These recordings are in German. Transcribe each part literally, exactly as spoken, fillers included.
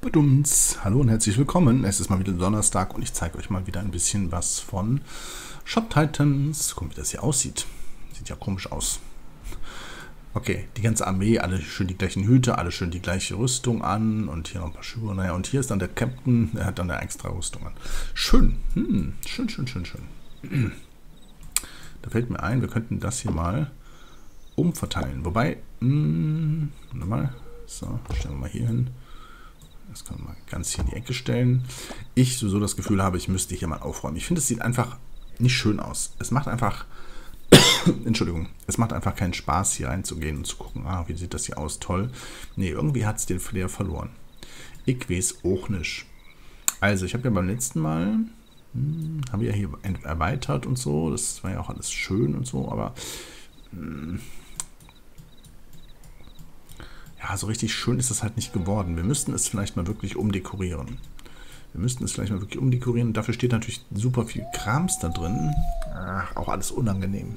Badums. Hallo und herzlich willkommen. Es ist mal wieder Donnerstag und ich zeige euch mal wieder ein bisschen was von Shop Titans. Guck, wie das hier aussieht. Sieht ja komisch aus. Okay, die ganze Armee, alle schön die gleichen Hüte, alle schön die gleiche Rüstung an und hier noch ein paar Schuhe. Naja, und hier ist dann der Captain, der hat dann eine extra Rüstung an. Schön, hm, schön, schön, schön, schön. Da fällt mir ein, wir könnten das hier mal umverteilen. Wobei, hm, nochmal, so, stellen wir mal hier hin. Das können wir mal ganz hier in die Ecke stellen. Ich sowieso das Gefühl habe, ich müsste hier mal aufräumen. Ich finde, es sieht einfach nicht schön aus. Es macht einfach, Entschuldigung, es macht einfach keinen Spaß, hier reinzugehen und zu gucken, ah, wie sieht das hier aus, toll. Nee, irgendwie hat es den Flair verloren. Ich weiß auch nicht. Also, ich habe ja beim letzten Mal, hm, habe ja hier erweitert und so, das war ja auch alles schön und so, aber... Hm, ja, so richtig schön ist das halt nicht geworden. Wir müssten es vielleicht mal wirklich umdekorieren. Wir müssten es vielleicht mal wirklich umdekorieren. Dafür steht natürlich super viel Krams da drin. Ach, auch alles unangenehm.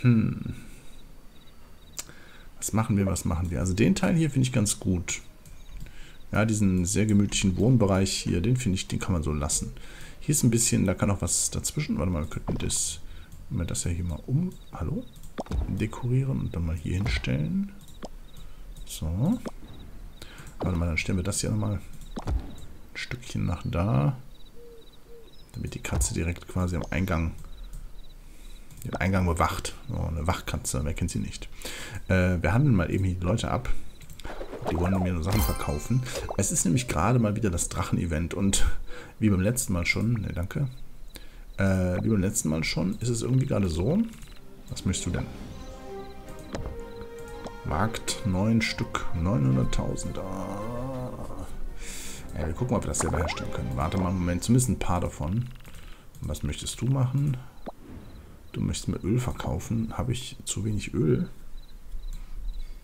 Hm. Was machen wir, was machen wir? Also den Teil hier finde ich ganz gut. Ja, diesen sehr gemütlichen Wohnbereich hier, den finde ich, den kann man so lassen. Hier ist ein bisschen, da kann auch was dazwischen. Warte mal, wir könnten das, wir das ja hier mal um, hallo, dekorieren und dann mal hier hinstellen. So. Warte mal, dann stellen wir das hier nochmal ein Stückchen nach da. Damit die Katze direkt quasi am Eingang, den Eingang bewacht. Oh, eine Wachkatze, wer kennt sie nicht? Äh, wir handeln mal eben hier die Leute ab. Die wollen mir nur Sachen verkaufen. Es ist nämlich gerade mal wieder das Drachen-Event und wie beim letzten Mal schon, ne, danke. Äh, wie beim letzten Mal schon, ist es irgendwie gerade so. Was möchtest du denn? Markt neun Stück, neunhunderttausend. Ah. Ja, wir gucken, ob wir das selber herstellen können. Warte mal einen Moment, zumindest ein paar davon. Und was möchtest du machen? Du möchtest mir Öl verkaufen. Habe ich zu wenig Öl?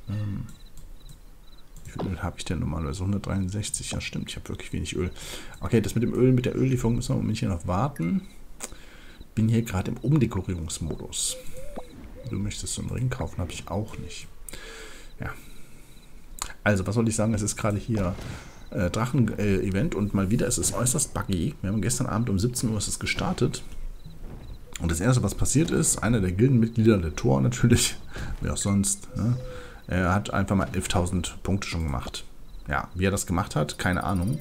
Hm. Wie viel Öl habe ich denn normalerweise? hundertdreiundsechzig. Ja, stimmt, ich habe wirklich wenig Öl. Okay, das mit dem Öl, mit der Öllieferung müssen wir ein bisschen noch warten. Bin hier gerade im Umdekorierungsmodus. Du möchtest so einen Ring kaufen, habe ich auch nicht. Ja. Also, was soll ich sagen? Es ist gerade hier äh, Drachen-Event äh, und mal wieder ist es äußerst buggy. Wir haben gestern Abend um siebzehn Uhr ist es gestartet. Und das Erste, was passiert ist, einer der Gildenmitglieder, der T O R natürlich, wie auch sonst, ne? Er hat einfach mal elftausend Punkte schon gemacht. Ja, wie er das gemacht hat, keine Ahnung.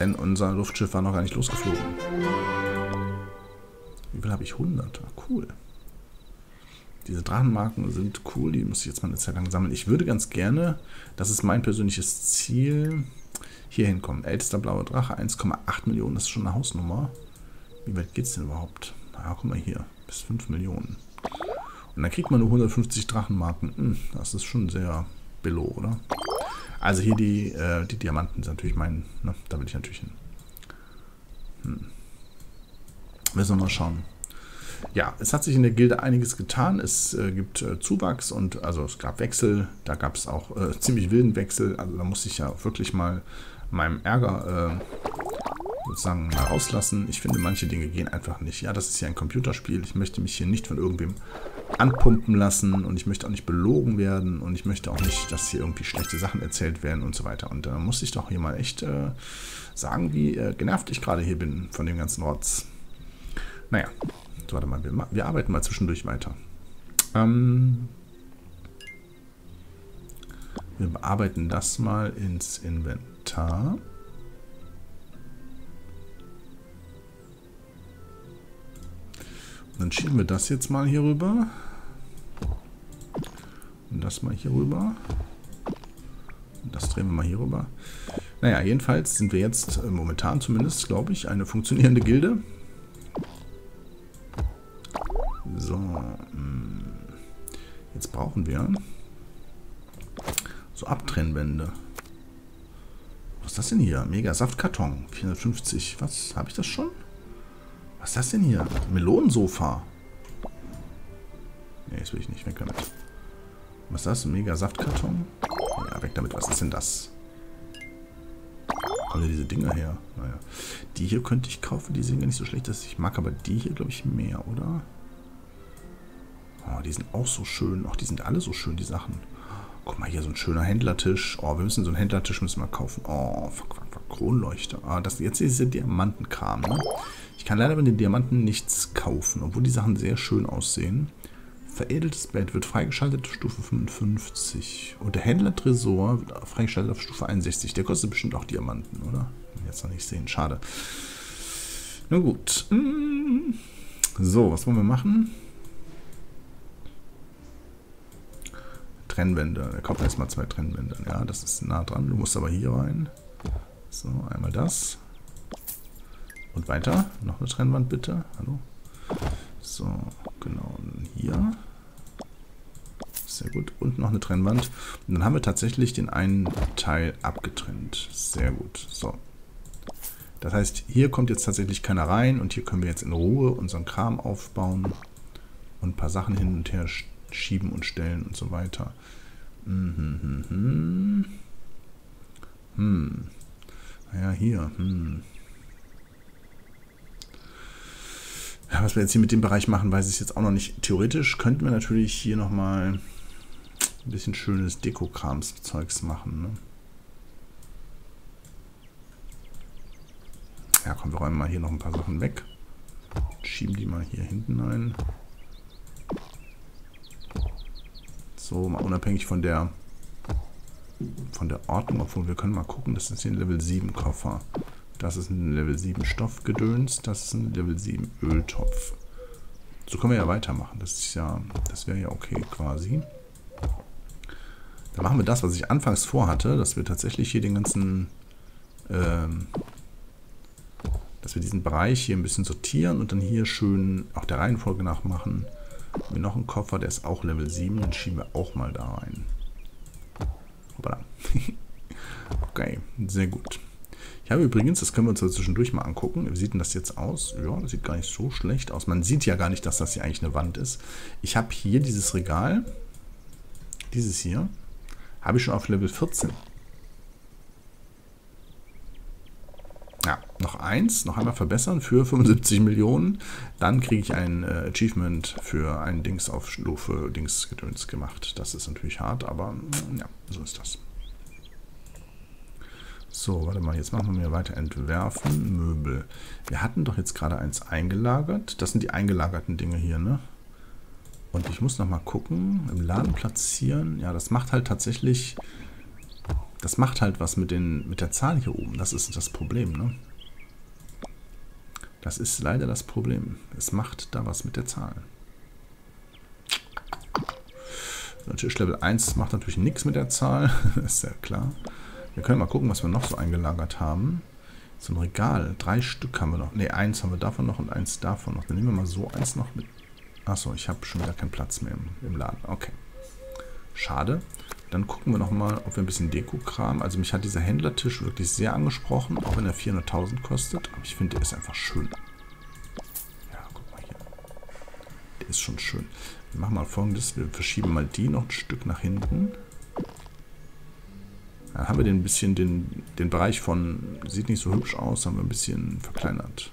Denn unser Luftschiff war noch gar nicht losgeflogen. Wie viel habe ich? hundert. Ah, cool. Diese Drachenmarken sind cool, die muss ich jetzt mal eine Zeit lang sammeln. Ich würde ganz gerne, das ist mein persönliches Ziel, hier hinkommen. Ältester blauer Drache, eins Komma acht Millionen, das ist schon eine Hausnummer. Wie weit geht's denn überhaupt? Na, guck mal hier, bis fünf Millionen. Und dann kriegt man nur hundertfünfzig Drachenmarken. Hm, das ist schon sehr billo, oder? Also hier die, äh, die Diamanten sind natürlich mein, ne, da will ich natürlich hin. Hm. Müssen wir mal schauen. Ja, es hat sich in der Gilde einiges getan. Es äh, gibt äh, Zuwachs und also es gab Wechsel. Da gab es auch äh, ziemlich wilden Wechsel. Also da muss ich ja wirklich mal meinem Ärger äh, sozusagen mal rauslassen. Ich finde, manche Dinge gehen einfach nicht. Ja, das ist ja ein Computerspiel. Ich möchte mich hier nicht von irgendwem anpumpen lassen und ich möchte auch nicht belogen werden und ich möchte auch nicht, dass hier irgendwie schlechte Sachen erzählt werden und so weiter. Und da äh, muss ich doch hier mal echt äh, sagen, wie äh, genervt ich gerade hier bin von dem ganzen Rotz. Naja. Warte mal, wir, wir arbeiten mal zwischendurch weiter. Ähm, wir bearbeiten das mal ins Inventar. Und dann schieben wir das jetzt mal hier rüber. Und das mal hier rüber. Und das drehen wir mal hier rüber. Naja, jedenfalls sind wir jetzt äh, momentan zumindest, glaube ich, eine funktionierende Gilde. So, jetzt brauchen wir so Abtrennwände. Was ist das denn hier? Mega Saftkarton, vierhundertfünfzig. Was, habe ich das schon? Was ist das denn hier? Melonensofa. Ne, das will ich nicht, weg damit. Was ist das? Mega Saftkarton? Ja, weg damit. Was ist denn das? Alle diese Dinger her. Naja. Die hier könnte ich kaufen, die sehen gar nicht so schlecht aus. Ich mag aber die hier, glaube ich, mehr, oder? Oh, die sind auch so schön. Auch die sind alle so schön, die Sachen. Guck mal, hier so ein schöner Händlertisch. Oh, wir müssen so einen Händlertisch müssen wir kaufen. Oh, fuck, fuck, fuck, Kronleuchter. Ah, das, jetzt ist der Diamantenkram, ne? Ich kann leider mit den Diamanten nichts kaufen, obwohl die Sachen sehr schön aussehen. Veredeltes Bett wird freigeschaltet auf Stufe fünfundfünfzig. Und der Händlertresor wird freigeschaltet auf Stufe einundsechzig. Der kostet bestimmt auch Diamanten, oder? Jetzt noch nicht sehen, schade. Na gut. So, was wollen wir machen? Trennwände. Er kauft erstmal zwei Trennwände. Ja, das ist nah dran. Du musst aber hier rein. So, einmal das. Und weiter. Noch eine Trennwand bitte. Hallo. So, genau. Und hier. Sehr gut. Und noch eine Trennwand. Und dann haben wir tatsächlich den einen Teil abgetrennt. Sehr gut. So. Das heißt, hier kommt jetzt tatsächlich keiner rein und hier können wir jetzt in Ruhe unseren Kram aufbauen und ein paar Sachen hin und her schieben und stellen und so weiter. Hm, hm, hm, hm. Hm. Ja, hier. Hm. Ja, was wir jetzt hier mit dem Bereich machen, weiß ich jetzt auch noch nicht. Theoretisch könnten wir natürlich hier nochmal ein bisschen schönes Deko-Krams-Zeugs machen, ne? Ja, komm, wir räumen mal hier noch ein paar Sachen weg. Schieben die mal hier hinten ein. So, mal unabhängig von der von der Ordnung, obwohl wir können mal gucken, das ist hier ein Level sieben Koffer. Das ist ein Level sieben Stoffgedöns, das ist ein Level sieben Öltopf. So können wir ja weitermachen. Das ist ja, das wäre ja okay quasi. Dann machen wir das, was ich anfangs vorhatte, dass wir tatsächlich hier den ganzen ähm, dass wir diesen Bereich hier ein bisschen sortieren und dann hier schön auch der Reihenfolge nach machen. Haben wir noch einen Koffer, der ist auch Level sieben, den schieben wir auch mal da rein. Hoppala. Okay, sehr gut. Ich habe übrigens, das können wir uns so zwischendurch mal angucken, wie sieht denn das jetzt aus? Ja, das sieht gar nicht so schlecht aus. Man sieht ja gar nicht, dass das hier eigentlich eine Wand ist. Ich habe hier dieses Regal, dieses hier, habe ich schon auf Level vierzehn. Ja, noch eins, noch einmal verbessern für fünfundsiebzig Millionen. Dann kriege ich ein äh, Achievement für ein Dings auf Stufe Dings gedöns gemacht. Das ist natürlich hart, aber ja, so ist das. So, warte mal, jetzt machen wir weiter entwerfen. Möbel. Wir hatten doch jetzt gerade eins eingelagert. Das sind die eingelagerten Dinge hier, ne? Und ich muss nochmal gucken. Im Laden platzieren. Ja, das macht halt tatsächlich... Das macht halt was mit, den, mit der Zahl hier oben. Das ist das Problem, ne? Das ist leider das Problem. Es macht da was mit der Zahl. Natürlich Level eins macht natürlich nichts mit der Zahl. Das ist ja klar. Wir können mal gucken, was wir noch so eingelagert haben. So ein Regal. Drei Stück haben wir noch. Ne, eins haben wir davon noch und eins davon noch. Dann nehmen wir mal so eins noch mit. Achso, ich habe schon wieder keinen Platz mehr im, im Laden. Okay. Schade. Dann gucken wir nochmal, ob wir ein bisschen Deko kramen. Also mich hat dieser Händlertisch wirklich sehr angesprochen, auch wenn er vierhunderttausend kostet. Aber ich finde, der ist einfach schön. Ja, guck mal hier. Der ist schon schön. Wir machen mal Folgendes. Wir verschieben mal die noch ein Stück nach hinten. Dann haben wir den, bisschen den, den Bereich von, sieht nicht so hübsch aus, haben wir ein bisschen verkleinert.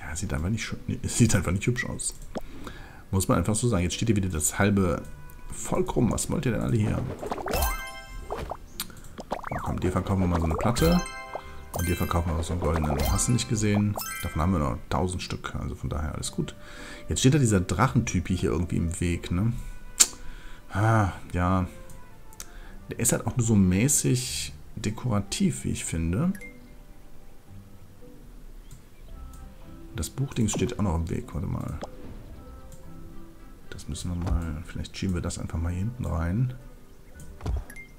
Ja, sieht einfach nicht schön, nee, sieht einfach nicht hübsch aus. Muss man einfach so sagen. Jetzt steht hier wieder das halbe Volk rum. Was wollt ihr denn alle hier? Na komm, dir verkaufen wir mal so eine Platte. Und dir verkaufen wir auch so einen goldenen. Hast du nicht gesehen? Davon haben wir noch tausend Stück. Also von daher alles gut. Jetzt steht da dieser Drachentypi hier irgendwie im Weg, ne? Ah, ja. Der ist halt auch nur so mäßig dekorativ, wie ich finde. Das Buchding steht auch noch im Weg. Warte mal. Das müssen wir mal, vielleicht schieben wir das einfach mal hier hinten rein.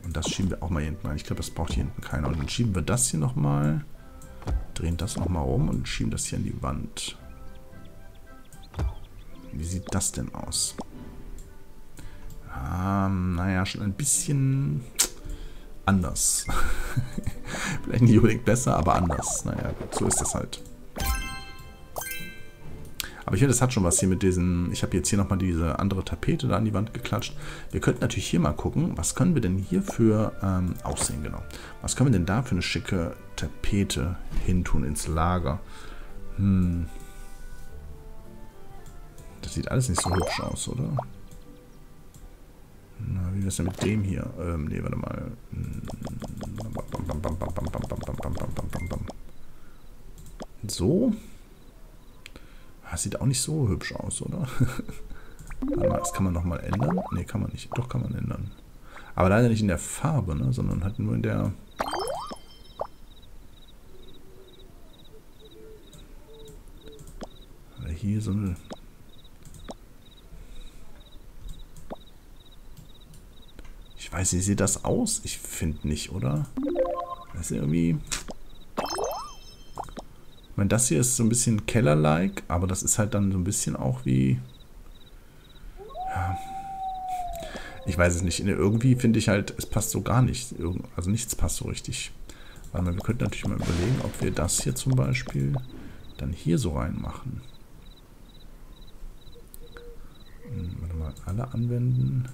Und das schieben wir auch mal hier hinten rein. Ich glaube, das braucht hier hinten keiner. Und dann schieben wir das hier nochmal, drehen das nochmal rum und schieben das hier an die Wand. Wie sieht das denn aus? Ähm, naja, schon ein bisschen anders. Vielleicht nicht unbedingt besser, aber anders. Naja, gut, so ist das halt. Aber ich finde, das hat schon was hier mit diesen... Ich habe jetzt hier nochmal diese andere Tapete da an die Wand geklatscht. Wir könnten natürlich hier mal gucken, was können wir denn hier für ähm, Aussehen, genau. Was können wir denn da für eine schicke Tapete hintun ins Lager? Hm. Das sieht alles nicht so hübsch aus, oder? Na, wie wäre es denn mit dem hier? Ähm, ne, warte mal. So. Das sieht auch nicht so hübsch aus, oder? Das kann man nochmal ändern. Ne, kann man nicht. Doch, kann man ändern. Aber leider nicht in der Farbe, ne? Sondern halt nur in der... Hier so eine... Ich weiß nicht, wie sieht das aus? Ich finde nicht, oder? Das ist irgendwie... Ich meine, das hier ist so ein bisschen Keller-like, aber das ist halt dann so ein bisschen auch wie... Ja. Ich weiß es nicht. Irgendwie finde ich halt, es passt so gar nicht. Also nichts passt so richtig. Weil wir könnten natürlich mal überlegen, ob wir das hier zum Beispiel dann hier so reinmachen. Warte mal, alle anwenden.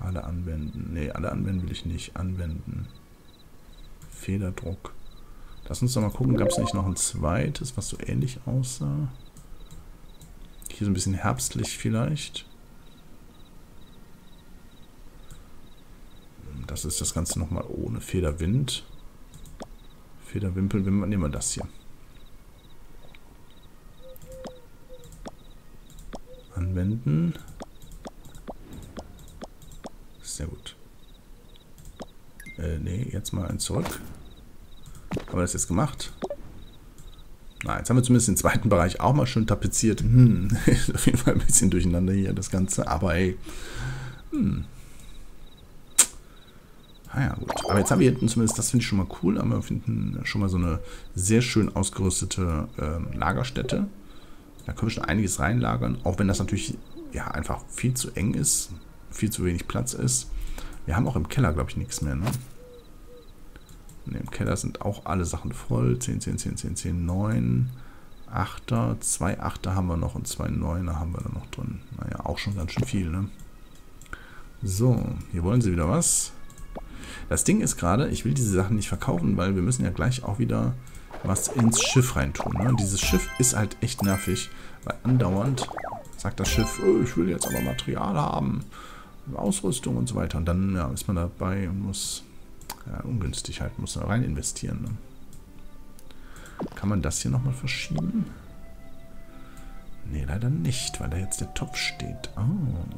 Alle anwenden. Nee, alle anwenden will ich nicht. Anwenden. Federdruck. Lass uns doch mal gucken, gab es nicht noch ein zweites, was so ähnlich aussah? Hier so ein bisschen herbstlich vielleicht. Das ist das Ganze nochmal ohne Federwind. Federwimpel, nehmen wir das hier. Anwenden. Sehr gut. Äh, nee, jetzt mal einen zurück. Haben wir das jetzt gemacht? Na, jetzt haben wir zumindest den zweiten Bereich auch mal schön tapeziert. Hm, ist auf jeden Fall ein bisschen durcheinander hier das Ganze, aber ey. Hm. Ah ja, gut. Aber jetzt haben wir hinten zumindest, das finde ich schon mal cool, aber wir finden schon mal so eine sehr schön ausgerüstete äh, Lagerstätte. Da können wir schon einiges reinlagern, auch wenn das natürlich ja einfach viel zu eng ist, viel zu wenig Platz ist. Wir haben auch im Keller, glaube ich, nichts mehr, ne? Und im Keller sind auch alle Sachen voll. zehn, zehn, zehn, zehn, zehn, neun, achter. zwei Achter haben wir noch und zwei Neuner haben wir da noch drin. Naja, auch schon ganz schön viel, ne? So, hier wollen sie wieder was. Das Ding ist gerade, ich will diese Sachen nicht verkaufen, weil wir müssen ja gleich auch wieder was ins Schiff reintun. Ne? Und dieses Schiff ist halt echt nervig, weil andauernd sagt das Schiff, oh, ich will jetzt aber Material haben, Ausrüstung und so weiter. Und dann ja, ist man dabei und muss... Ja, ungünstig halt, muss da rein investieren. Ne? Kann man das hier nochmal verschieben? Ne, leider nicht, weil da jetzt der Topf steht. Oh.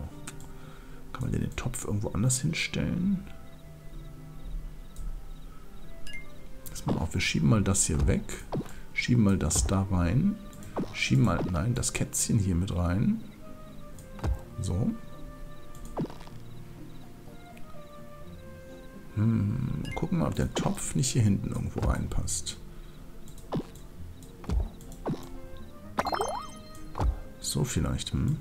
Kann man denn den Topf irgendwo anders hinstellen? Das machen wir auch. Wir schieben mal das hier weg. Schieben mal das da rein. Schieben mal, nein, das Kätzchen hier mit rein. So. Hm, gucken wir, ob der Topf nicht hier hinten irgendwo reinpasst. So vielleicht, hm?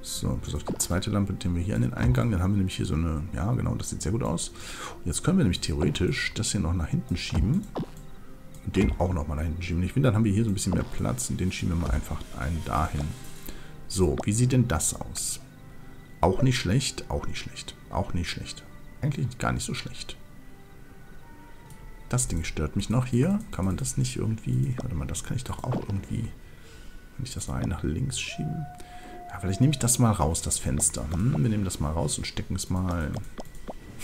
So, bis auf die zweite Lampe nehmen wir hier an den Eingang. Dann haben wir nämlich hier so eine... Ja, genau, das sieht sehr gut aus. Und jetzt können wir nämlich theoretisch das hier noch nach hinten schieben. Und den auch nochmal nach hinten schieben. Ich finde, dann haben wir hier so ein bisschen mehr Platz. Und den schieben wir mal einfach einen dahin. So, wie sieht denn das aus? Auch nicht schlecht, auch nicht schlecht, auch nicht schlecht. Eigentlich gar nicht so schlecht. Das Ding stört mich noch hier. Kann man das nicht irgendwie... Warte mal, das kann ich doch auch irgendwie... Kann ich das rein nach links schieben? Ja, vielleicht nehme ich das mal raus, das Fenster. Hm, wir nehmen das mal raus und stecken es mal...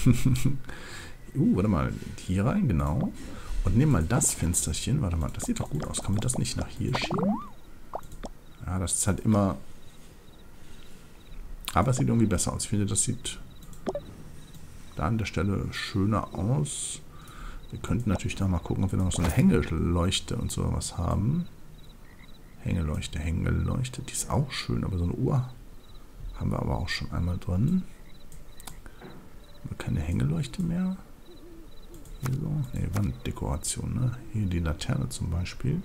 uh, warte mal, hier rein, genau. Und nehmen mal das Fensterchen. Warte mal, das sieht doch gut aus. Kann man das nicht nach hier schieben? Ja, das ist halt immer... Aber es sieht irgendwie besser aus. Ich finde, das sieht da an der Stelle schöner aus. Wir könnten natürlich da mal gucken, ob wir noch so eine Hängeleuchte und sowas haben. Hängeleuchte, Hängeleuchte. Die ist auch schön, aber so eine Uhr haben wir aber auch schon einmal drin. Haben wir keine Hängeleuchte mehr? Hier so. Ne, Wanddekoration, ne? Hier die Laterne zum Beispiel.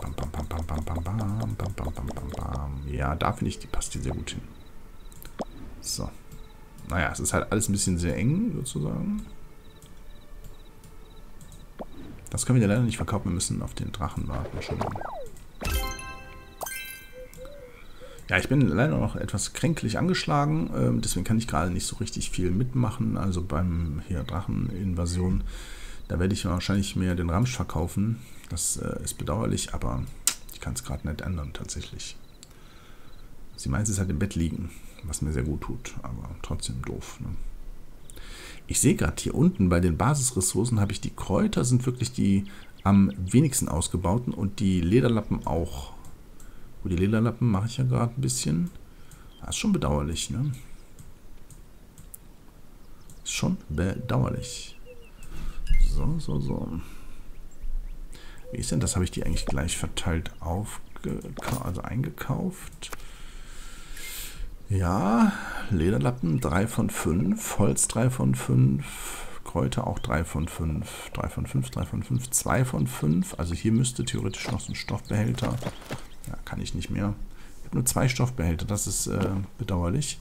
Bam, bam, bam, bam, bam, bam, bam, bam, bam, bam, bam. Ja, da finde ich, die passt hier sehr gut hin. So. Naja, es ist halt alles ein bisschen sehr eng, sozusagen. Das können wir ja leider nicht verkaufen. Wir müssen auf den Drachen warten. Entschuldigung. Ja, ich bin leider noch etwas kränklich angeschlagen. Deswegen kann ich gerade nicht so richtig viel mitmachen. Also beim hier Dracheninvasion. Da werde ich wahrscheinlich mir den Ramsch verkaufen. Das äh, ist bedauerlich, aber ich kann es gerade nicht ändern tatsächlich. Sie meint, es ist halt im Bett liegen, was mir sehr gut tut, aber trotzdem doof. Ne? Ich sehe gerade hier unten bei den Basisressourcen habe ich die Kräuter, sind wirklich die am wenigsten ausgebauten und die Lederlappen auch. Wo die Lederlappen mache ich ja gerade ein bisschen. Das ist schon bedauerlich, ne? Ist schon bedauerlich. So, so, so. Wie ist denn das? Habe ich die eigentlich gleich verteilt aufge also eingekauft? Ja, Lederlappen drei von fünf, Holz drei von fünf, Kräuter auch drei von fünf, drei von fünf, drei von fünf, zwei von fünf. Also hier müsste theoretisch noch so ein Stoffbehälter. Ja, kann ich nicht mehr. Ich habe nur zwei Stoffbehälter, das ist äh, bedauerlich.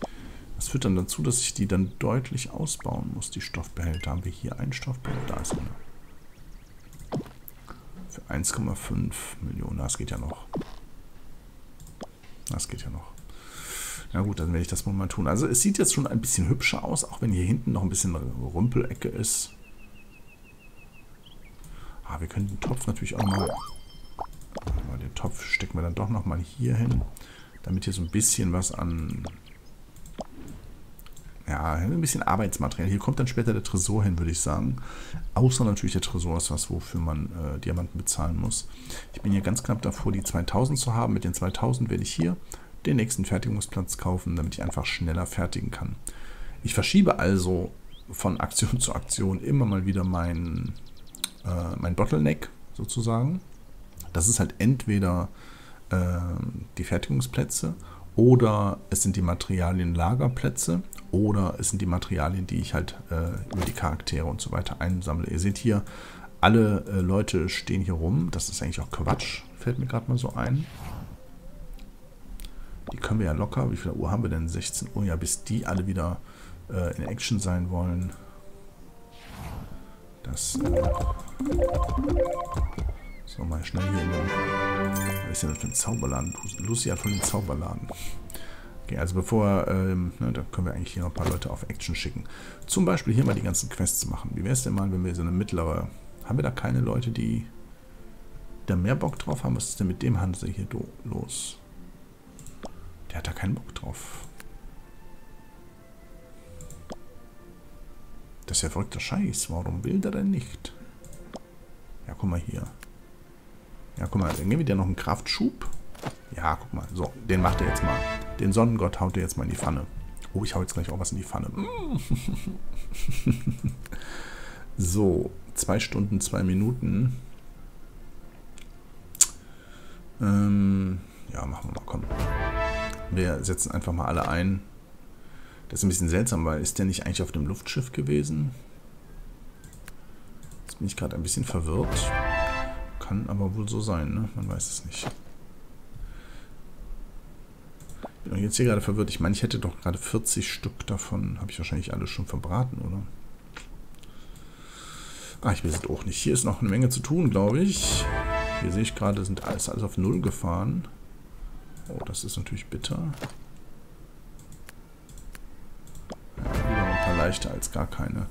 Das führt dann dazu, dass ich die dann deutlich ausbauen muss, die Stoffbehälter. Haben wir hier einen Stoffbehälter? Da ist einer. Für eins Komma fünf Millionen, das geht ja noch. Das geht ja noch. Na gut, dann werde ich das mal mal tun. Also es sieht jetzt schon ein bisschen hübscher aus, auch wenn hier hinten noch ein bisschen Rümpelecke ist. Ah, wir können den Topf natürlich auch mal... Den Topf stecken wir dann doch nochmal hier hin, damit hier so ein bisschen was an... Ja, ein bisschen Arbeitsmaterial. Hier kommt dann später der Tresor hin, würde ich sagen. Außer natürlich der Tresor ist was, wofür man äh, Diamanten bezahlen muss. Ich bin hier ganz knapp davor, die zweitausend zu haben. Mit den zweitausend werde ich hier den nächsten Fertigungsplatz kaufen, damit ich einfach schneller fertigen kann. Ich verschiebe also von Aktion zu Aktion immer mal wieder mein, äh, mein Bottleneck sozusagen. Das ist halt entweder äh, die Fertigungsplätze oder es sind die Materialien-Lagerplätze oder es sind die Materialien, die ich halt äh, über die Charaktere und so weiter einsammle. Ihr seht hier, alle äh, Leute stehen hier rum. Das ist eigentlich auch Quatsch, fällt mir gerade mal so ein. Die können wir ja locker. Wie viel Uhr haben wir denn? sechzehn Uhr. Ja, bis die alle wieder äh, in Action sein wollen. Das äh, so, mal schnell hier in den... Was ist denn das für ein Zauberladen? Lucy hat von den Zauberladen. Okay, also bevor... Ähm, ne, da können wir eigentlich hier noch ein paar Leute auf Action schicken. Zum Beispiel hier mal die ganzen Quests machen. Wie wäre es denn mal, wenn wir so eine mittlere... Haben wir da keine Leute, die da mehr Bock drauf haben? Was ist denn mit dem Hansel hier los? Der hat da keinen Bock drauf. Das ist ja verrückter Scheiß. Warum will der denn nicht? Ja, guck mal hier. Ja, guck mal, dann geben wir dir noch einen Kraftschub. Ja, guck mal. So, den macht er jetzt mal. Den Sonnengott haut er jetzt mal in die Pfanne. Oh, ich hau jetzt gleich auch was in die Pfanne. So, zwei Stunden, zwei Minuten. Ähm, ja, machen wir mal, komm. Wir setzen einfach mal alle ein. Das ist ein bisschen seltsam, weil ist der nicht eigentlich auf dem Luftschiff gewesen? Jetzt bin ich gerade ein bisschen verwirrt. Kann aber wohl so sein, ne? Man weiß es nicht. Ich bin jetzt hier gerade verwirrt. Ich meine, ich hätte doch gerade vierzig Stück davon. Habe ich wahrscheinlich alle schon verbraten, oder? Ah, ich weiß es auch nicht. Hier ist noch eine Menge zu tun, glaube ich. Hier sehe ich gerade, sind alles, alles auf Null gefahren. Oh, das ist natürlich bitter. Ja, wieder ein paar leichter als gar keine.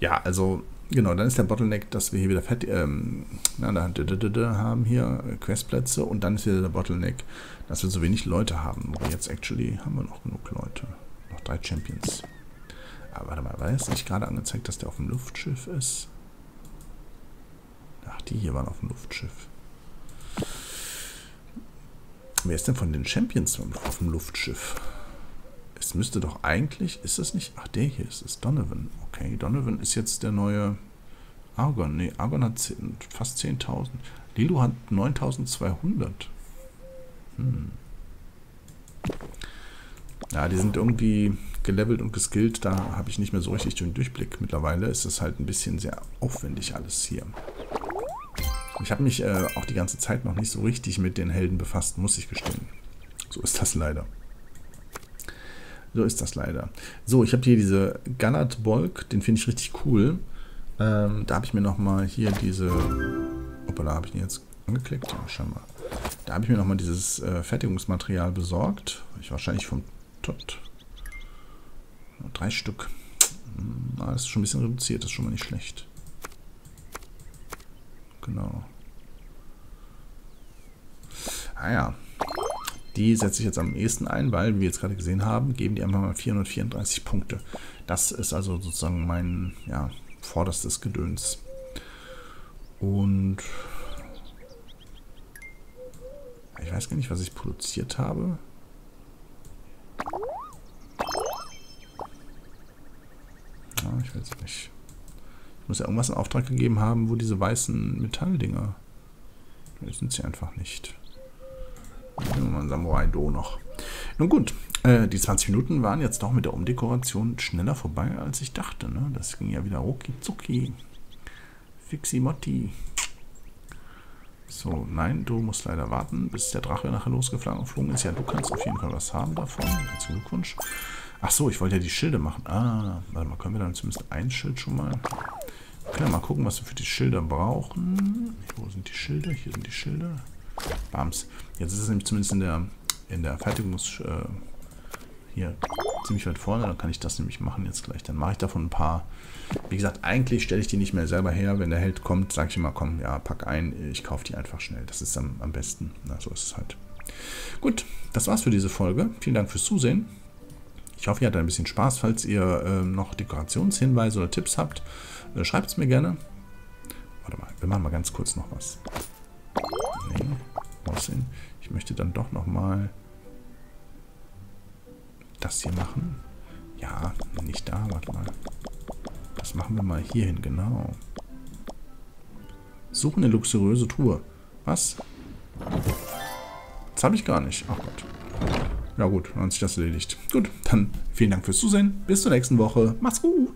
Ja, also... Genau, dann ist der Bottleneck, dass wir hier wieder Fett, ähm, na, da, da, da, da, haben hier Questplätze und dann ist wieder der Bottleneck, dass wir so wenig Leute haben. Aber jetzt actually haben wir noch genug Leute. Noch drei Champions. Aber warte mal, war jetzt nicht gerade angezeigt, dass der auf dem Luftschiff ist? Ach, die hier waren auf dem Luftschiff. Wer ist denn von den Champions auf dem Luftschiff? Es müsste doch eigentlich, ist das nicht? Ach, der hier ist es, Donovan. Okay, Donovan ist jetzt der neue Argon. Ne, Argon hat zehn, fast zehntausend. Lilo hat neuntausendzweihundert. Hm. Ja, die sind irgendwie gelevelt und geskillt. Da habe ich nicht mehr so richtig den Durchblick. Mittlerweile ist das halt ein bisschen sehr aufwendig alles hier. Ich habe mich äh, auch die ganze Zeit noch nicht so richtig mit den Helden befasst, muss ich gestehen. So ist das leider. So ist das leider. So, ich habe hier diese Gallat-Bolk, den finde ich richtig cool. Ähm, da habe ich mir nochmal hier diese... Hoppala, habe ich den jetzt angeklickt? Ja, schau mal. Da habe ich mir nochmal dieses äh, Fertigungsmaterial besorgt. Ich wahrscheinlich vom Tod. Drei Stück. Das ist schon ein bisschen reduziert, das ist schon mal nicht schlecht. Genau. Ah ja. Die setze ich jetzt am ehesten ein, weil, wie wir jetzt gerade gesehen haben, geben die einfach mal vierhundertvierunddreißig Punkte. Das ist also sozusagen mein ja, vorderstes Gedöns. Und ich weiß gar nicht, was ich produziert habe. Ja, ich weiß nicht. Ich muss ja irgendwas in Auftrag gegeben haben, wo diese weißen Metalldinger. Das sind sie einfach nicht. Nehmen wir mal einen Samurai-Do noch. Nun gut, äh, die zwanzig Minuten waren jetzt doch mit der Umdekoration schneller vorbei, als ich dachte. Ne? Das ging ja wieder rucki zucki. Fiximotti. So, nein, du musst leider warten, bis der Drache nachher losgeflogen ist. Ja, du kannst auf jeden Fall was haben davon. Herzlichen Glückwunsch. Ach so, ich wollte ja die Schilde machen. Ah, warte mal, können wir dann zumindest ein Schild schon mal... Können wir mal gucken, was wir für die Schilder brauchen. Wo sind die Schilder? Hier sind die Schilder. Bams. Jetzt ist es nämlich zumindest in der, in der Fertigungs... Äh, hier ziemlich weit vorne. Dann kann ich das nämlich machen jetzt gleich. Dann mache ich davon ein paar... Wie gesagt, eigentlich stelle ich die nicht mehr selber her. Wenn der Held kommt, sage ich immer, komm, ja, pack ein. Ich kaufe die einfach schnell. Das ist am, am besten. Na, so ist es halt. Gut, das war's für diese Folge. Vielen Dank fürs Zusehen. Ich hoffe, ihr hattet ein bisschen Spaß. Falls ihr äh, noch Dekorationshinweise oder Tipps habt, äh, schreibt es mir gerne. Warte mal, wir machen mal ganz kurz noch was. Nee, aussehen. Ich möchte dann doch nochmal das hier machen. Ja, nicht da, warte mal. Das machen wir mal hierhin, genau. Suchen eine luxuriöse Truhe. Was? Das habe ich gar nicht. Ach Gott. Na gut, dann hat sich das erledigt. Gut, dann vielen Dank fürs Zusehen. Bis zur nächsten Woche. Macht's gut.